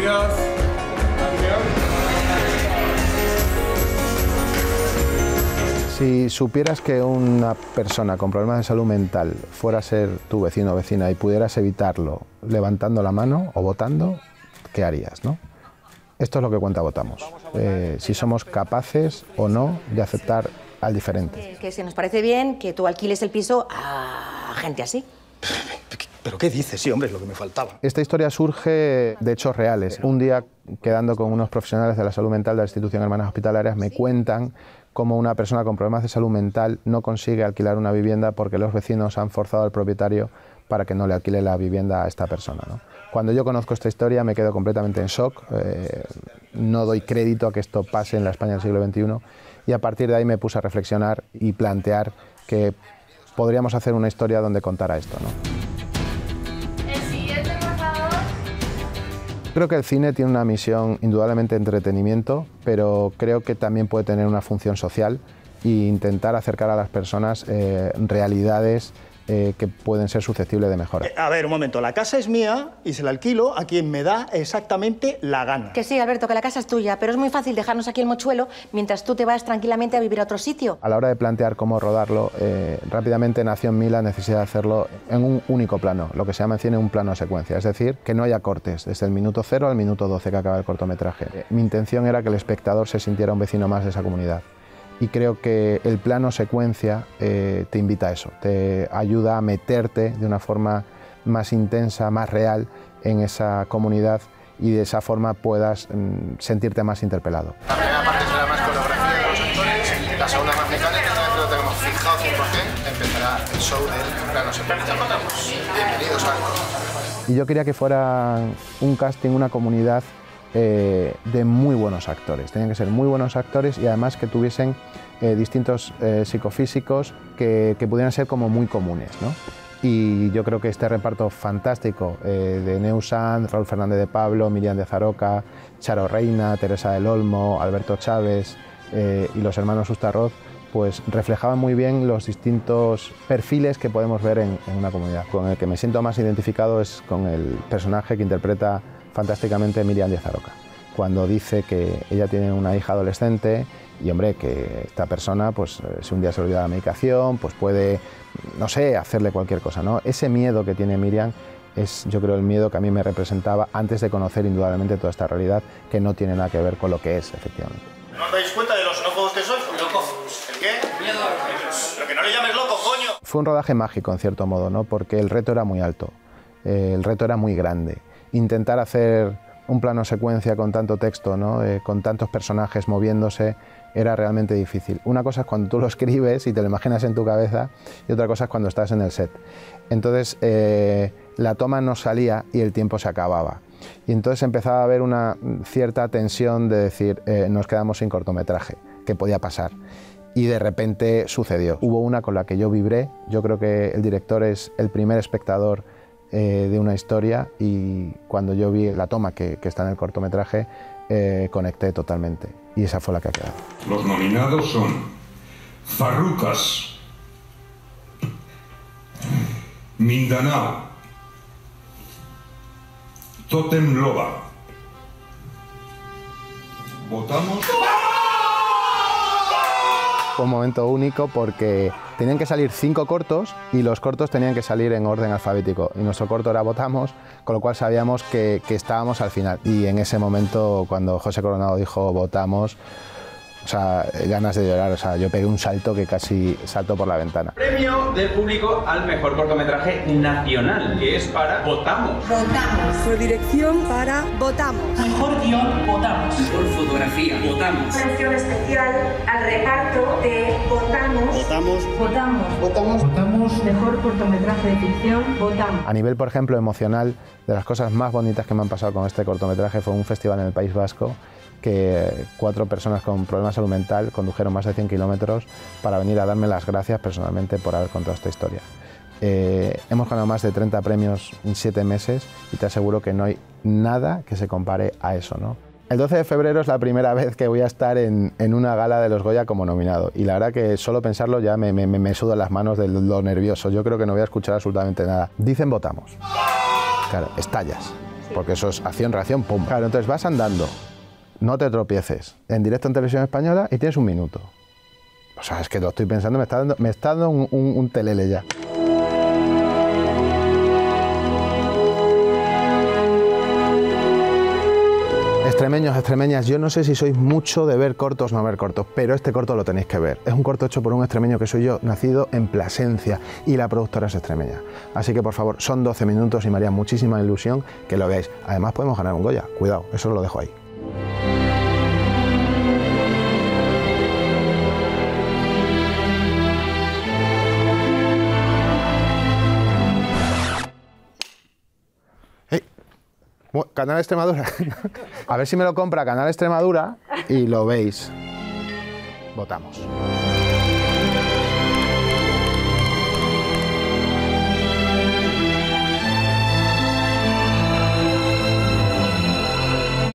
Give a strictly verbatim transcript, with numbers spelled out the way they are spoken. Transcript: Bienvenidas. Si supieras que una persona con problemas de salud mental fuera a ser tu vecino o vecina y pudieras evitarlo levantando la mano o votando, ¿qué harías, no? Esto es lo que cuenta Votamos, eh, si somos capaces o no de aceptar al diferente. Que si nos parece bien que tú alquiles el piso a gente así. ¿Pero qué dices? Sí, hombre, es lo que me faltaba. Esta historia surge de hechos reales. Un día, quedando con unos profesionales de la salud mental de la institución Hermanas Hospitalarias, me cuentan cómo una persona con problemas de salud mental no consigue alquilar una vivienda porque los vecinos han forzado al propietario para que no le alquile la vivienda a esta persona, ¿no? Cuando yo conozco esta historia me quedo completamente en shock, eh, no doy crédito a que esto pase en la España del siglo veintiuno, y a partir de ahí me puse a reflexionar y plantear que podríamos hacer una historia donde contara esto, ¿no? Creo que el cine tiene una misión indudablemente entretenimiento, pero creo que también puede tener una función social e intentar acercar a las personas eh, realidades eh, que pueden ser susceptibles de mejora. Eh, a ver, un momento, la casa es mía y se la alquilo a quien me da exactamente la gana. Que sí, Alberto, que la casa es tuya, pero es muy fácil dejarnos aquí el mochuelo mientras tú te vas tranquilamente a vivir a otro sitio. A la hora de plantear cómo rodarlo, eh, rápidamente nació en mí la necesidad de hacerlo en un único plano, lo que se llama en cine un plano secuencia, es decir, que no haya cortes, desde el minuto cero al minuto doce que acaba el cortometraje. Eh, mi intención era que el espectador se sintiera un vecino más de esa comunidad. Y creo que el plano secuencia eh, te invita a eso, te ayuda a meterte de una forma más intensa, más real en esa comunidad y de esa forma puedas mm, sentirte más interpelado. La primera parte será más coreografía de los actores, la segunda más mecánica, una vez que lo tenemos fijado cien por cien, empezará el show del plano secuencia. Bienvenidos a... Y yo quería que fuera un casting, una comunidad Eh, de muy buenos actores, tenían que ser muy buenos actores y además que tuviesen eh, distintos eh, psicofísicos que, que pudieran ser como muy comunes, ¿no? Y yo creo que este reparto fantástico eh, de Neusand, Raúl Fernández de Pablo, Miriam Díazaroca, Charo Reina, Teresa del Olmo, Alberto Chávez eh, y los hermanos Ustarroz, pues reflejaba muy bien los distintos perfiles que podemos ver en, en una comunidad. Con el que me siento más identificado es con el personaje que interpreta fantásticamente Miriam Díazaroca, cuando dice que ella tiene una hija adolescente y, hombre, que esta persona, pues si un día se olvida la medicación, pues puede, no sé, hacerle cualquier cosa, ¿no? Ese miedo que tiene Miriam es, yo creo, el miedo que a mí me representaba antes de conocer indudablemente toda esta realidad que no tiene nada que ver con lo que es, efectivamente. ¿No os dais cuenta de los locos que sois? ¿Locos? ¿El qué? Miedo. Lo que no le llames loco, coño. Fue un rodaje mágico, en cierto modo, ¿no? Porque el reto era muy alto, eh, el reto era muy grande. Intentar hacer un plano secuencia con tanto texto, ¿no? eh, con tantos personajes moviéndose, era realmente difícil. Una cosa es cuando tú lo escribes y te lo imaginas en tu cabeza y otra cosa es cuando estás en el set. Entonces eh, la toma no salía y el tiempo se acababa. Y entonces empezaba a haber una cierta tensión de decir, eh, nos quedamos sin cortometraje, ¿qué podía pasar? Y de repente sucedió. Hubo una con la que yo vibré, yo creo que el director es el primer espectador Eh, de una historia y cuando yo vi la toma que, que está en el cortometraje eh, conecté totalmente y esa fue la que ha quedado. Los nominados son Farrucas, Mindanao, Totem Loba. Votamos. Fue un momento único porque tenían que salir cinco cortos y los cortos tenían que salir en orden alfabético. Y nuestro corto era Votamos, con lo cual sabíamos que, que estábamos al final. Y en ese momento, cuando José Coronado dijo Votamos, o sea, ganas de llorar. O sea, yo pegué un salto que casi salto por la ventana. Premio del público al mejor cortometraje nacional, que es para Votamos. Votamos. Por dirección para Votamos. Mejor guión, Votamos. Por fotografía, Votamos. Mención especial al reparto de Votamos. Votamos. Votamos. Votamos. Votamos. Mejor cortometraje de ficción, Votamos. A nivel, por ejemplo, emocional, de las cosas más bonitas que me han pasado con este cortometraje fue un festival en el País Vasco, que cuatro personas con problemas de salud mental condujeron más de cien kilómetros para venir a darme las gracias personalmente por haber contado esta historia. Eh, hemos ganado más de treinta premios en siete meses y te aseguro que no hay nada que se compare a eso, ¿no? El doce de febrero es la primera vez que voy a estar en, en una gala de los Goya como nominado y la verdad que solo pensarlo ya me, me, me sudan las manos de lo nervioso. Yo creo que no voy a escuchar absolutamente nada. Dicen Votamos. Claro, estallas. porque eso es acción-reacción, pum. Claro, entonces vas andando, no te tropieces, en directo en Televisión Española y tienes un minuto. O sea, es que lo estoy pensando, me está dando, me está dando un, un, un telele ya. Extremeños, extremeñas, yo no sé si sois mucho de ver cortos o no ver cortos, pero este corto lo tenéis que ver. Es un corto hecho por un extremeño que soy yo, nacido en Plasencia, y la productora es extremeña. Así que, por favor, son doce minutos y me haría muchísima ilusión que lo veáis. Además, podemos ganar un Goya. Cuidado, eso lo dejo ahí. Canal Extremadura. A ver si me lo compra Canal Extremadura y lo veis. Votamos.